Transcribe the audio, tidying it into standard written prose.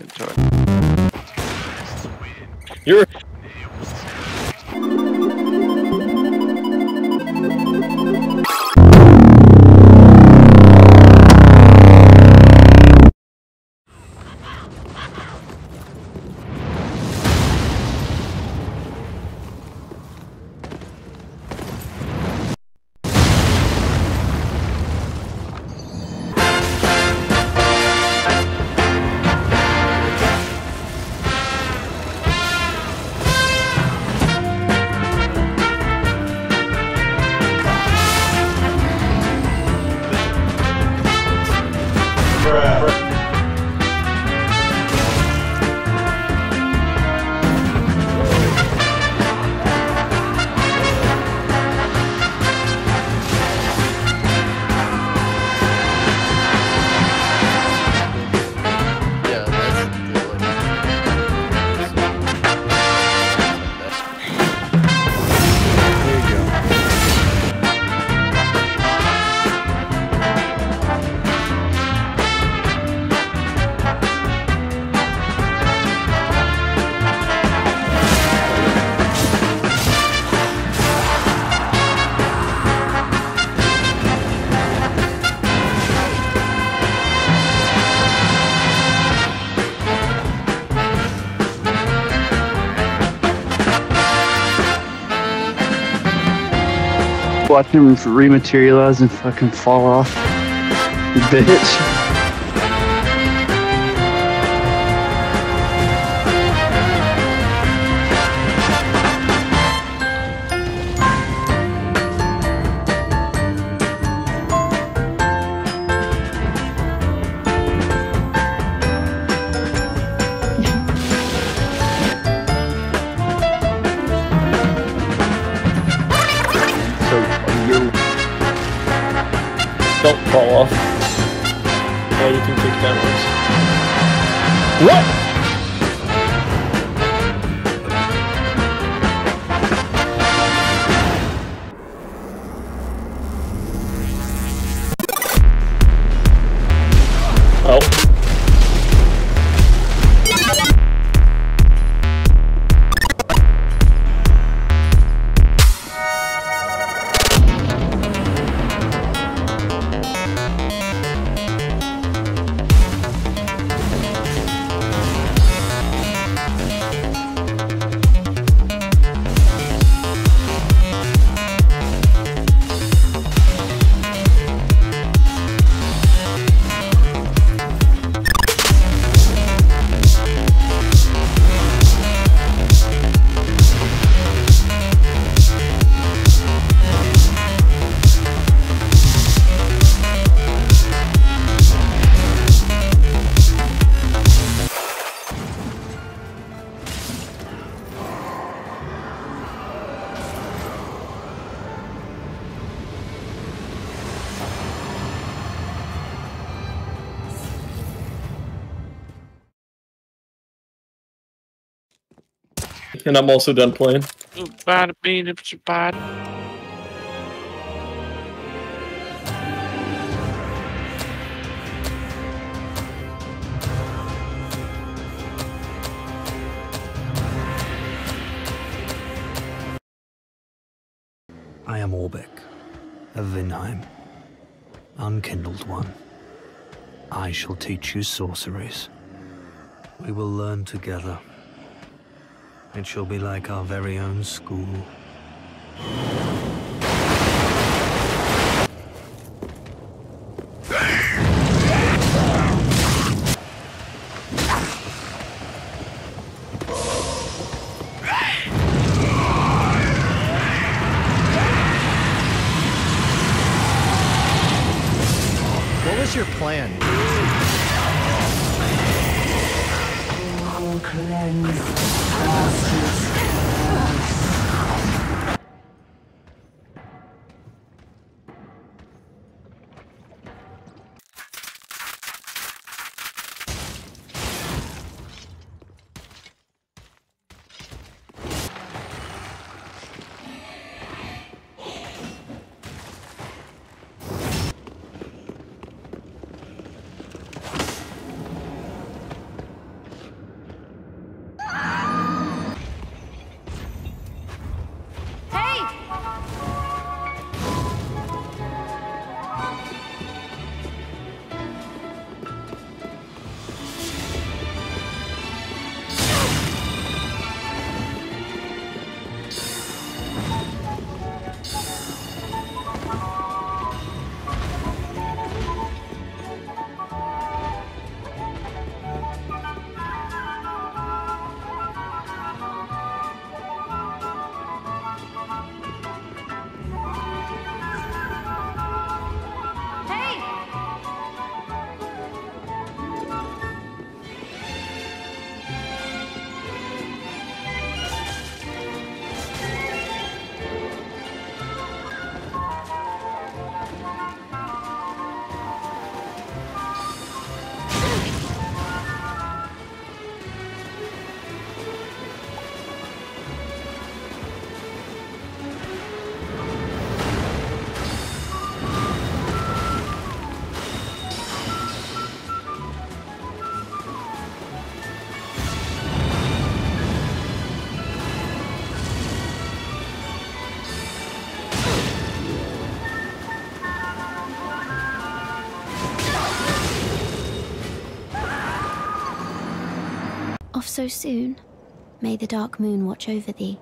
into it. You're... Watch him rematerialize and fucking fall off, bitch. Don't fall off. Yeah, you can kick downwards. What? And I'm also done playing. I am Orbeck of Vinheim, unkindled one. I shall teach you sorceries. We will learn together. It shall be like our very own school. What was your plan? Cleanse. off so soon? May the dark moon watch over thee.